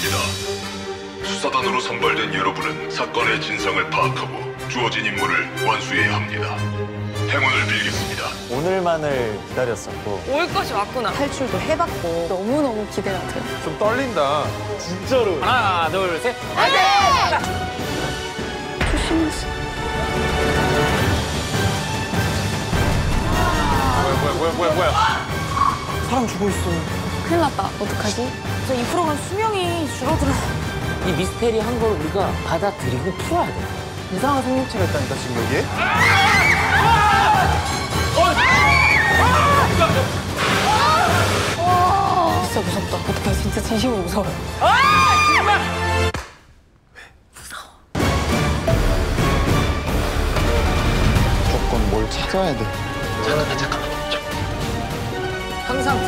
있습니다. 수사단으로 선발된 여러분은 사건의 진상을 파악하고 주어진 임무를 완수해야 합니다. 행운을 빌겠습니다. 오늘만을 기다렸었고 올 것이 왔구나. 탈출도 해봤고 너무너무 기대가 돼요. 좀 떨린다. 진짜로. 하나, 둘, 셋. 화이팅! 조심하세요. 뭐야. 사람 죽어 있어. 큰일 났다. 어떡하지? 저 2%간 수명이 줄어들어. 이 미스테리한 걸 우리가 받아들이고 풀어야 돼. 이상한 생명체가 있다니까 지금 여기에. 진짜 무섭다. 어떡해. 진짜 진심으로 무서워. 정말. 무서워. 무조건 뭘 찾아야 돼. 잠깐만. 항상